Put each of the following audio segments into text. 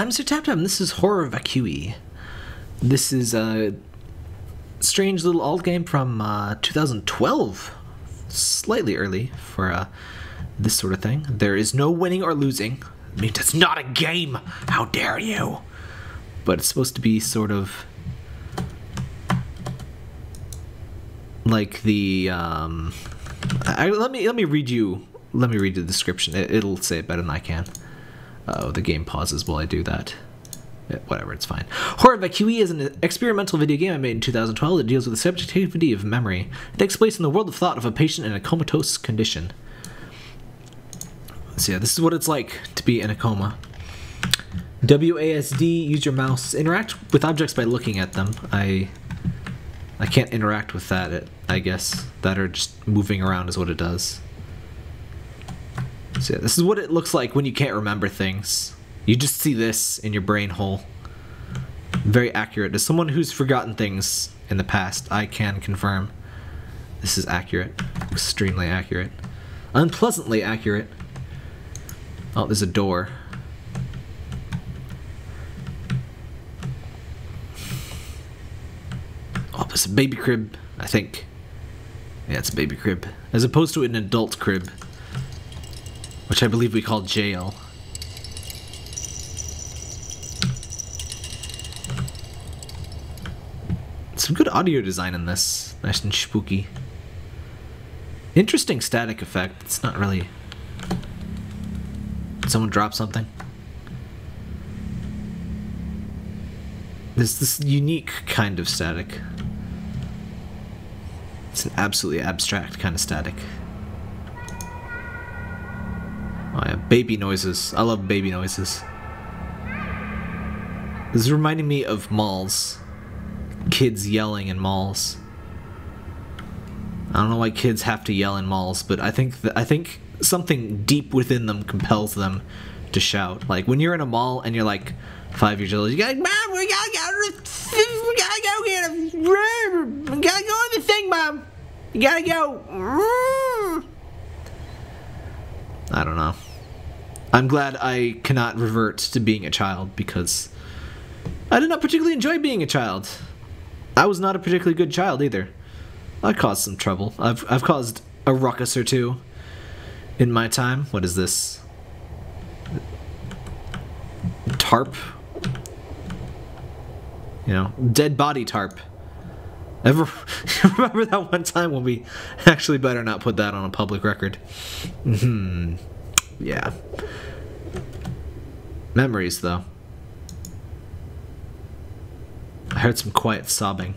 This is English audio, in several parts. I'm SirTapTap, and this is Horror Vacui. This is a strange little alt game from 2012. Slightly early for this sort of thing. There is no winning or losing. I mean, it's not a game! How dare you! But it's supposed to be sort of like the let me read the description. It'll say it better than I can. Oh, the game pauses while I do that. Whatever, it's fine. Horror Vacui is an experimental video game I made in 2012 that deals with the subjectivity of memory. It takes place in the world of thought of a patient in a comatose condition. So yeah, this is what it's like to be in a coma. WASD, use your mouse. Interact with objects by looking at them. I can't interact with that, I guess. That or just moving around is what it does. So yeah, this is what it looks like when you can't remember things. You just see this in your brain hole. Very accurate. As someone who's forgotten things in the past, I can confirm this is accurate. Extremely accurate. Unpleasantly accurate. Oh, there's a door. Oh, it's a baby crib, I think. Yeah, it's a baby crib. As opposed to an adult crib, which I believe we call jail. Some good audio design in this. Nice and spooky. Interesting static effect. It's not really... Did someone drop something? There's this unique kind of static. It's an absolutely abstract kind of static. Oh yeah, baby noises. I love baby noises. This is reminding me of malls. Kids yelling in malls. I don't know why kids have to yell in malls, but I think something deep within them compels them to shout. Like when you're in a mall and you're like 5 years old, you go like, "Mom, we gotta go on the thing, Mom. You gotta go." I don't know. I'm glad I cannot revert to being a child because I did not particularly enjoy being a child. I was not a particularly good child either. I caused some trouble. I've caused a ruckus or two in my time. What is this? Tarp? You know, dead body tarp. Ever remember that one time when we actually better not put that on a public record? Mm-hmm. Yeah. Memories, though. I heard some quiet sobbing.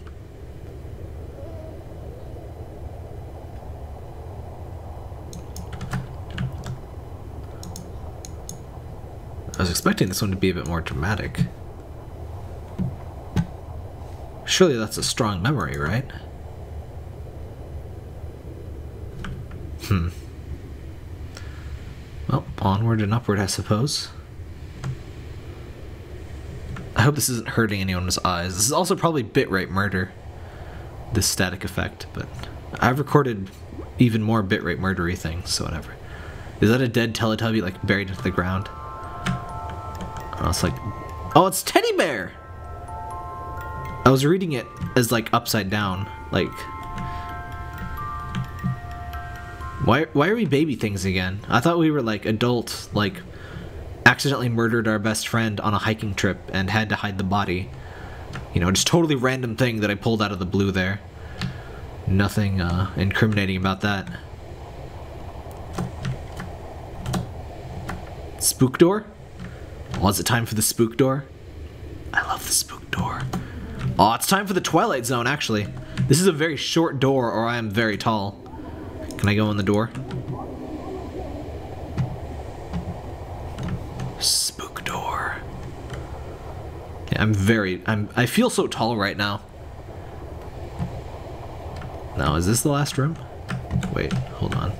I was expecting this one to be a bit more dramatic. Surely that's a strong memory, right? Hmm. Well, onward and upward, I suppose. I hope this isn't hurting anyone's eyes. This is also probably bitrate murder, this static effect, but I've recorded even more bitrate murdery things, so whatever. Is that a dead Teletubby, like, buried into the ground? Oh, it's like... Oh, it's Teddy Bear! I was reading it as, like, upside down, like... Why are we baby things again? I thought we were, like, adult, like... accidentally murdered our best friend on a hiking trip and had to hide the body. You know, just totally random thing that I pulled out of the blue there. Nothing incriminating about that. Spook door? Well, is it time for the spook door? I love the spook door. Oh, it's time for the Twilight Zone, actually. This is a very short door, or I am very tall. Can I go in the door? Spook door. Yeah, I feel so tall right now. Now, is this the last room? Wait, hold on.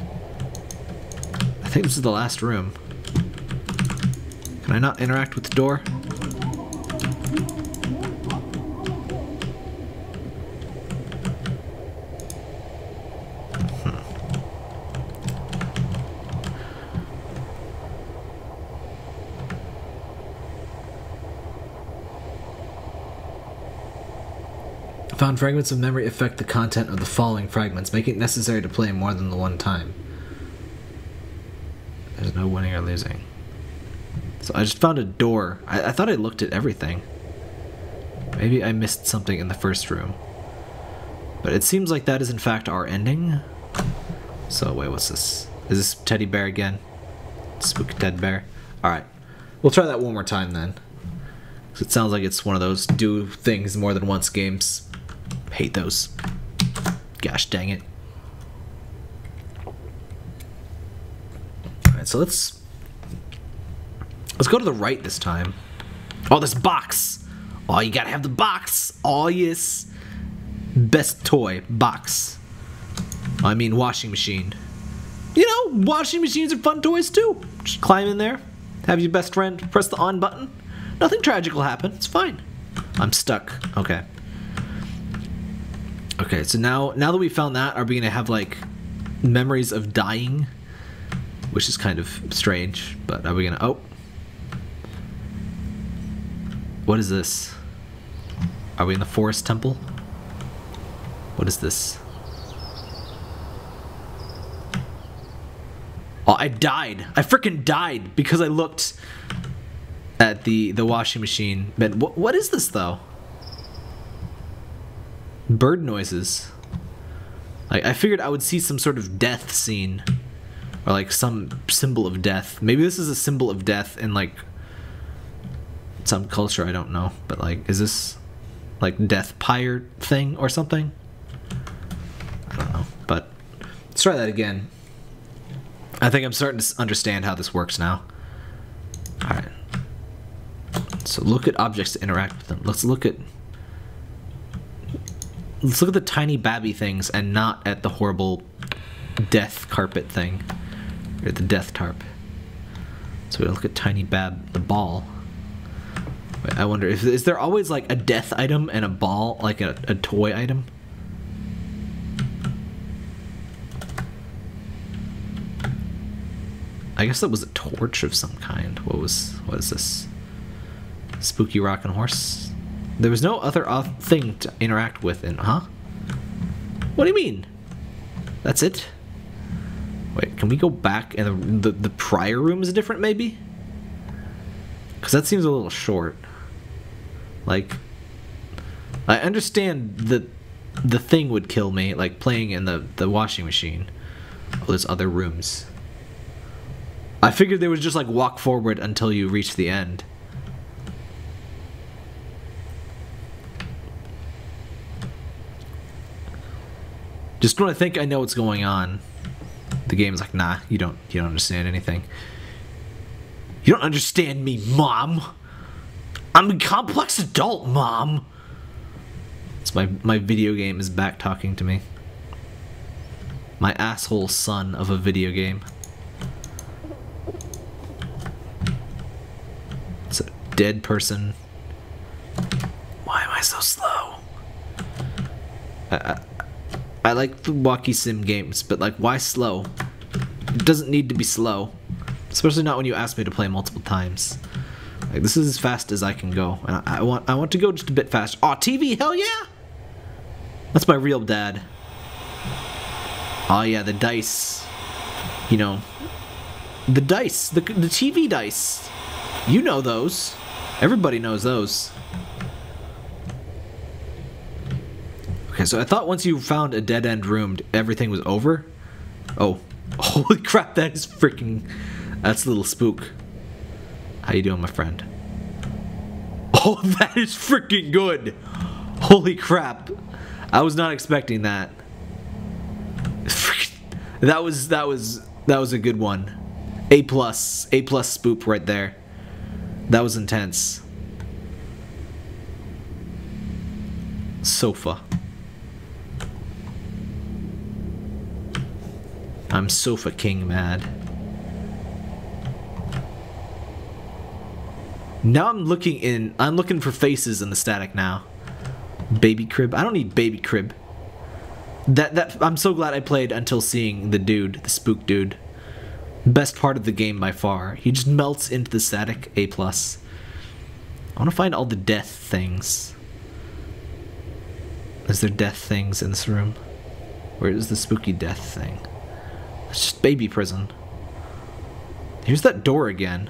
I think this is the last room. Can I not interact with the door? Found fragments of memory affect the content of the following fragments, making it necessary to play more than the one time. There's no winning or losing. So I just found a door. I thought I looked at everything. Maybe I missed something in the first room. But it seems like that is in fact our ending. So wait, what's this? Is this teddy bear again? Spooky teddy bear. Alright. We'll try that one more time then. It sounds like it's one of those do things more than once games. Hate those. Gosh dang it. Alright, so let's go to the right this time. Oh, this box! Oh, you gotta have the box! Oh, yes! Best toy. Box. I mean, washing machine. You know, washing machines are fun toys too. Just climb in there. Have your best friend press the on button. Nothing tragic will happen. It's fine. I'm stuck. Okay. Okay, so now that we've found that, are we gonna have, like, memories of dying? Which is kind of strange, but are we gonna... Oh. What is this? Are we in the forest temple? What is this? Oh, I died. I freaking died because I looked at the washing machine. But what is this, though? Bird noises. I figured I would see some sort of death scene. Or, like, some symbol of death. Maybe this is a symbol of death in, like... some culture, I don't know, but like, is this like death pyre thing or something? I don't know, but let's try that again. I think I'm starting to understand how this works now. All right, so look at objects to interact with them. Let's look at the tiny babby things and not at the horrible death carpet thing or the death tarp. So we look at tiny bab, the ball. I wonder, is there always, like, a death item and a ball, like a toy item? I guess that was a torch of some kind. What is this? Spooky rockin' horse? There was no other thing to interact with in, huh? What do you mean? That's it? Wait, can we go back and the prior room is different, maybe? Because that seems a little short. Like, I understand that the thing would kill me, like playing in the washing machine. Oh, there's other rooms. I figured there was just like walk forward until you reach the end. Just when I think I know what's going on, the game's like, nah, you don't understand anything. You don't understand me, Mom. I'm a complex adult, Mom. It's my video game is back talking to me. My asshole son of a video game. It's a dead person. Why am I so slow? I like the walkie sim games, but like, why slow? It doesn't need to be slow. Especially not when you ask me to play multiple times. Like, this is as fast as I can go, and I want to go just a bit faster. Aw, TV, hell yeah! That's my real dad. Oh yeah, the dice. You know, the dice, the TV dice. You know those. Everybody knows those. Okay, so I thought once you found a dead end room, everything was over. Oh, holy crap! That is freaking. That's a little spook. How you doing, my friend? Oh, that is freaking good! Holy crap! I was not expecting that. That was a good one. A plus spook right there. That was intense. Sofa. I'm Sofa King mad. Now I'm looking for faces in the static now. Baby crib. I don't need baby crib. I'm so glad I played until seeing the dude, the spook dude. Best part of the game by far. He just melts into the static. A+. I want to find all the death things. Is there death things in this room? Where is the spooky death thing? It's just baby prison. Here's that door again.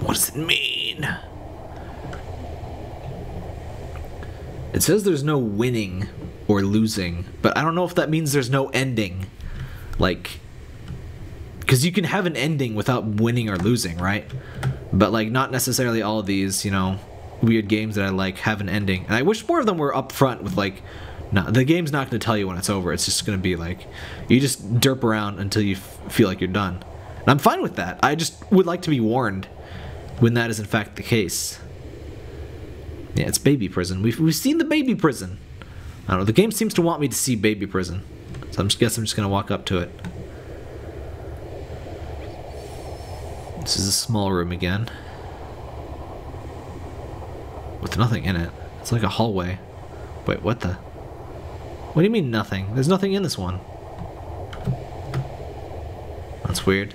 What does it mean? It says there's no winning or losing, but I don't know if that means there's no ending. Like, because you can have an ending without winning or losing, right? But, like, not necessarily all of these, you know, weird games that I like have an ending. And I wish more of them were up front with, like, not, the game's not going to tell you when it's over. It's just going to be, like, you just derp around until you feel like you're done. And I'm fine with that. I just would like to be warned when that is, in fact, the case. Yeah, it's baby prison. We've seen the baby prison. I don't know. The game seems to want me to see baby prison. So I guess I'm just going to walk up to it. This is a small room again. With nothing in it. It's like a hallway. Wait, what the? What do you mean nothing? There's nothing in this one. That's weird.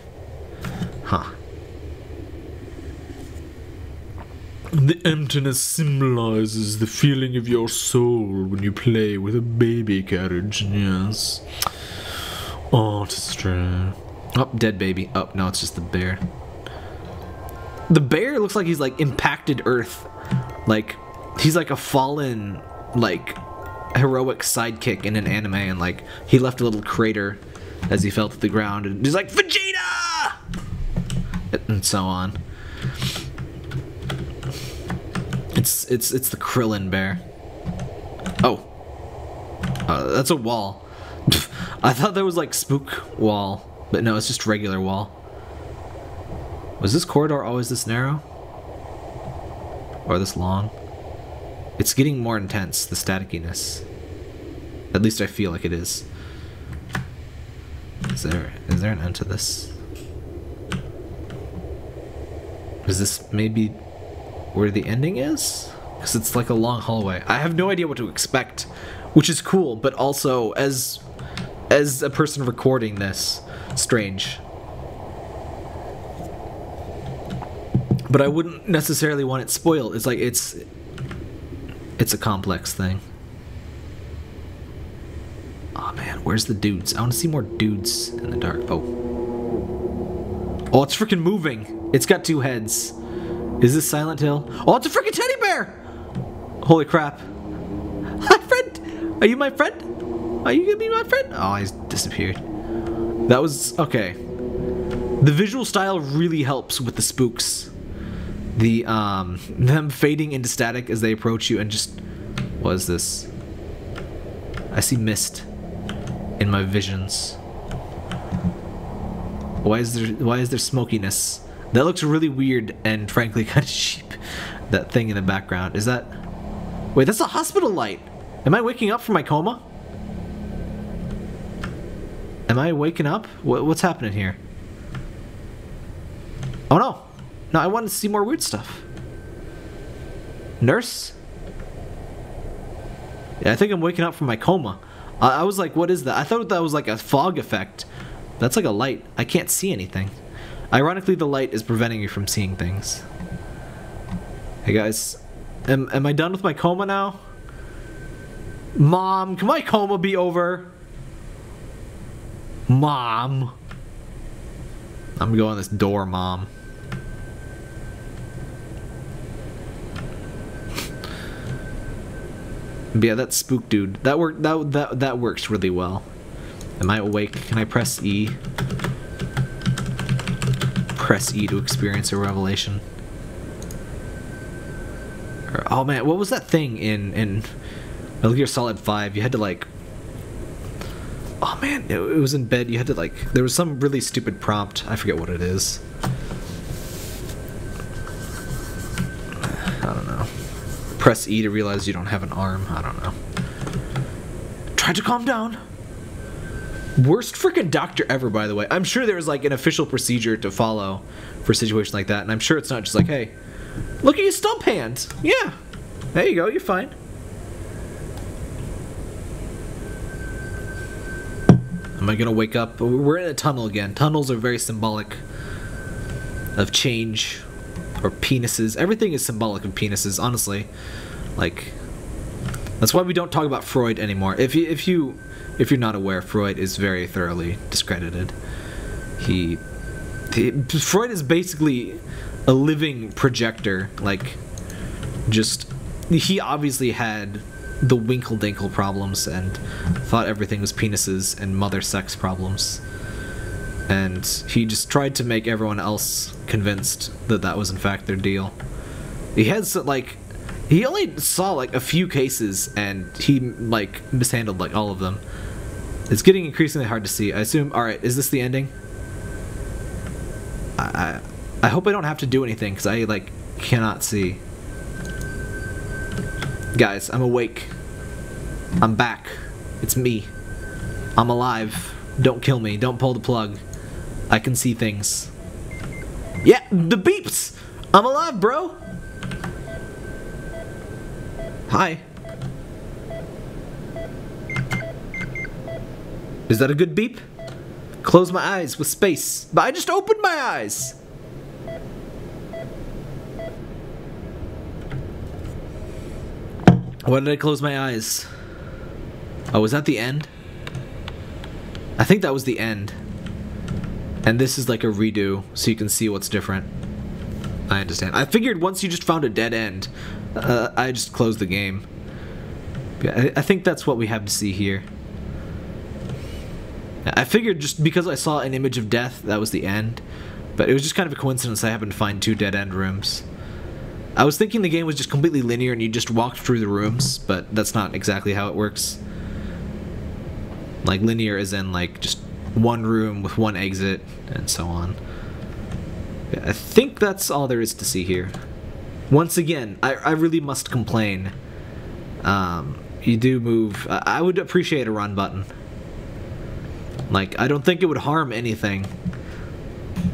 Huh. The emptiness symbolizes the feeling of your soul when you play with a baby carriage, yes. Artistry. Oh, dead baby. Oh, no, it's just the bear. The bear looks like he's, like, impacted Earth. Like, he's like a fallen, like, heroic sidekick in an anime, and, like, he left a little crater as he fell to the ground, and he's like, Vegeta! And so on. It's the Krillin bear. Oh. That's a wall. I thought that was, like, spook wall. But no, it's just regular wall. Was this corridor always this narrow? Or this long? It's getting more intense, the staticiness. At least I feel like it is. Is there an end to this? Is this maybe where the ending is? Because it's like a long hallway. I have no idea what to expect, which is cool, but also as a person recording this, strange. But I wouldn't necessarily want it spoiled. It's like it's a complex thing. Oh man, where's the dudes? I want to see more dudes in the dark. Oh, it's freaking moving. It's got two heads. Is this Silent Hill? Oh, it's a freaking teddy bear. Holy crap. Hi friend. Are you my friend? Are you gonna be my friend? Oh, he's disappeared. That was... okay. The visual style really helps with the spooks. The, them fading into static as they approach you and just... what is this? I see mist in my visions. Why is there smokiness? That looks really weird and frankly kind of cheap. That thing in the background. Is that... wait, that's a hospital light! Am I waking up from my coma? Am I waking up? What's happening here? Oh no! No, I wanted to see more weird stuff. Nurse? Yeah, I think I'm waking up from my coma. I was like, what is that? I thought that was like a fog effect. That's like a light. I can't see anything. Ironically, the light is preventing you from seeing things. Hey guys, am I done with my coma now? Mom, can my coma be over? Mom! I'm gonna go on this door, Mom. Yeah, that spook dude. That works really well. Am I awake? Can I press E? Press E to experience a revelation. Or, oh man, what was that thing in Metal Gear Solid 5? You had to, like... oh man, it was in bed, you had to, like, there was some really stupid prompt, I forget what it is. I don't know. Press E to realize you don't have an arm, I don't know. Try to calm down! Worst freaking doctor ever, by the way. I'm sure there was, like, an official procedure to follow for a situation like that, and I'm sure it's not just like, hey, look at your stump hand! Yeah! There you go, you're fine. Am I gonna wake up? We're in a tunnel again. Tunnels are very symbolic of change or penises. Everything is symbolic of penises, honestly. Like, that's why we don't talk about Freud anymore. If you're not aware, Freud is very thoroughly discredited. Freud is basically a living projector. Like, just, he obviously had the winkle-dinkle problems and thought everything was penises and mother sex problems. And he just tried to make everyone else convinced that that was in fact their deal. He has, like, he only saw like a few cases and he like mishandled like all of them. It's getting increasingly hard to see. I assume, alright, is this the ending? I hope I don't have to do anything because I like cannot see. Guys, I'm awake. I'm back. It's me. I'm alive. Don't kill me. Don't pull the plug. I can see things. Yeah, the beeps! I'm alive, bro! Hi. Is that a good beep? Close my eyes with space. But I just opened my eyes! Why did I close my eyes? Oh, was that the end? I think that was the end. And this is like a redo, so you can see what's different. I understand. I figured once you just found a dead end, I just closed the game. I think that's what we have to see here. I figured just because I saw an image of death, that was the end. But it was just kind of a coincidence I happened to find two dead end rooms. I was thinking the game was just completely linear and you just walked through the rooms, but that's not exactly how it works. Like, linear is in, like, just one room with one exit, and so on. I think that's all there is to see here. Once again, I really must complain. You do move. I would appreciate a run button. Like, I don't think it would harm anything.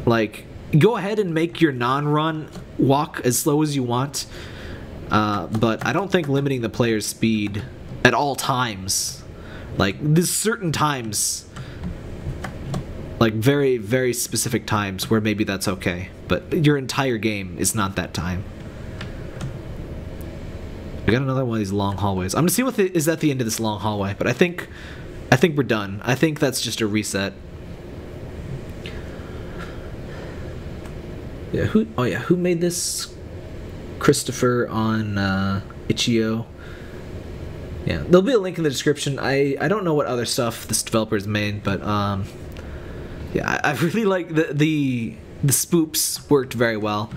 Like, go ahead and make your non-run walk as slow as you want. But I don't think limiting the player's speed at all times... Like, there's certain times, like very, very specific times where maybe that's okay, but your entire game is not that time. I got another one of these long hallways. I'm gonna see what is at the end of this long hallway, but I think we're done. I think that's just a reset. Yeah, who made this? Christopher on Itch.io. Yeah, there'll be a link in the description. I don't know what other stuff this developer's made, but yeah, I really like the spoops worked very well.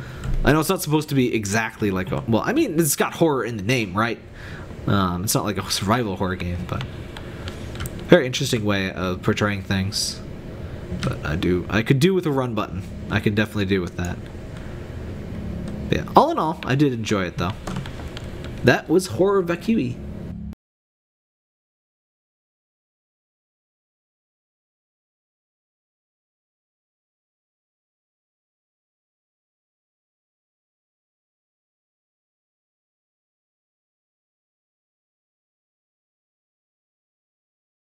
I know it's not supposed to be exactly like, well, I mean, it's got horror in the name, right? It's not like a survival horror game, but very interesting way of portraying things. But I could do with a run button. I could definitely do with that. Yeah, all in all, I did enjoy it though. That was Horror Vacui.